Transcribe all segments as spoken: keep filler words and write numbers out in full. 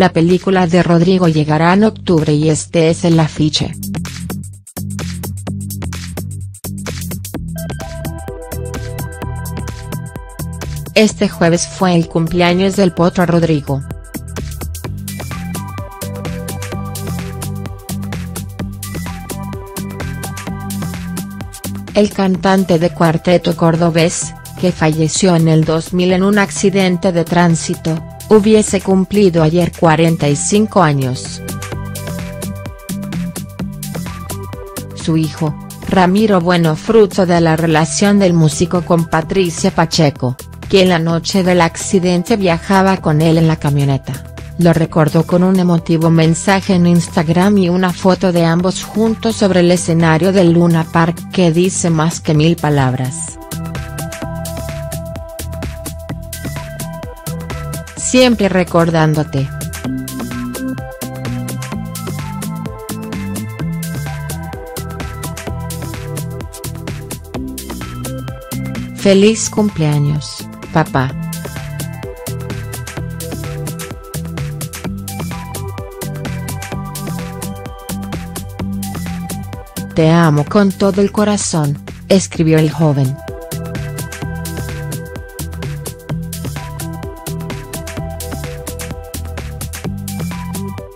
La película de Rodrigo llegará en octubre y este es el afiche. Este jueves fue el cumpleaños del Potro Rodrigo. El cantante de cuarteto cordobés, que falleció en el dos mil en un accidente de tránsito, hubiese cumplido ayer cuarenta y cinco años. Su hijo, Ramiro Bueno, fruto de la relación del músico con Patricia Pacheco, que la noche del accidente viajaba con él en la camioneta, lo recordó con un emotivo mensaje en Instagram y una foto de ambos juntos sobre el escenario del Luna Park que dice más que mil palabras. Siempre recordándote. Feliz cumpleaños, papá. Te amo con todo el corazón, escribió el joven.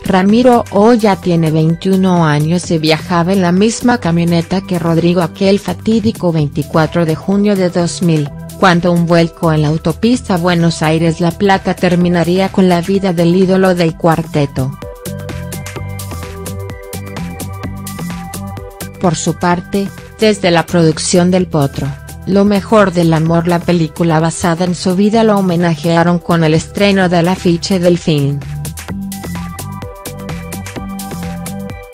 Ramiro Oya tiene veintiuno años y viajaba en la misma camioneta que Rodrigo aquel fatídico veinticuatro de junio de dos mil, cuando un vuelco en la autopista Buenos Aires-La Plata terminaría con la vida del ídolo del cuarteto. Por su parte, desde la producción del Potro, Lo Mejor del Amor, la película basada en su vida, lo homenajearon con el estreno del afiche del film.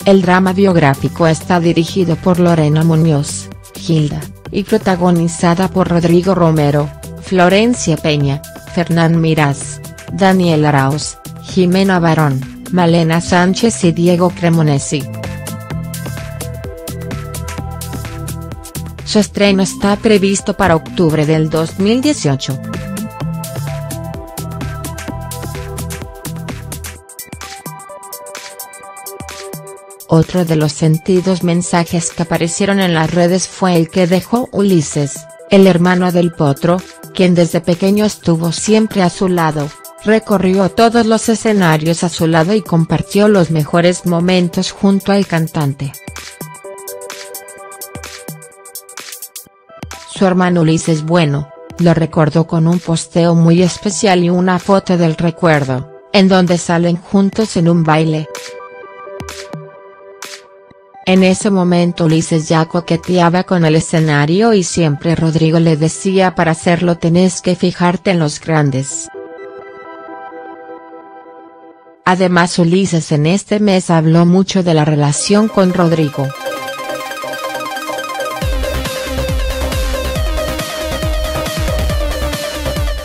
El drama biográfico está dirigido por Lorena Muñoz, Gilda, y protagonizada por Rodrigo Romero, Florencia Peña, Fernán Mirás, Daniel Arauz, Jimena Barón, Malena Sánchez y Diego Cremonesi. Su estreno está previsto para octubre del dos mil dieciocho. Otro de los sentidos mensajes que aparecieron en las redes fue el que dejó Ulises, el hermano del Potro, quien desde pequeño estuvo siempre a su lado, recorrió todos los escenarios a su lado y compartió los mejores momentos junto al cantante. Su hermano Ulises Bueno, lo recordó con un posteo muy especial y una foto del recuerdo, en donde salen juntos en un baile. En ese momento Ulises ya coqueteaba con el escenario y siempre Rodrigo le decía: para hacerlo tenés que fijarte en los grandes. Además, Ulises en este mes habló mucho de la relación con Rodrigo.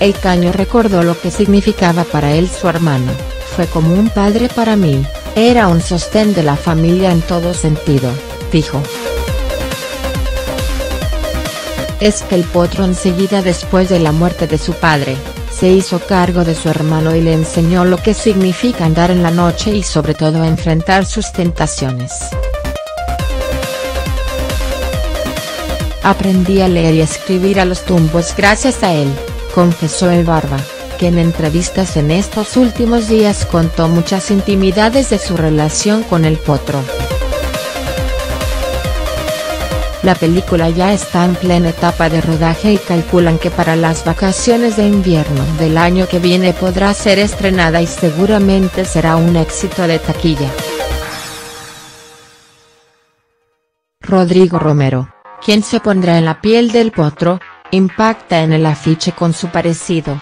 El Caño recordó lo que significaba para él su hermano: fue como un padre para mí, era un sostén de la familia en todo sentido, dijo. Es que el Potro, enseguida después de la muerte de su padre, se hizo cargo de su hermano y le enseñó lo que significa andar en la noche y sobre todo enfrentar sus tentaciones. Aprendí a leer y escribir a los tumbos gracias a él, confesó el Barba, que en entrevistas en estos últimos días contó muchas intimidades de su relación con el Potro. La película ya está en plena etapa de rodaje y calculan que para las vacaciones de invierno del año que viene podrá ser estrenada y seguramente será un éxito de taquilla. Rodrigo Romero, quien se pondrá en la piel del Potro, impacta en el afiche con su parecido.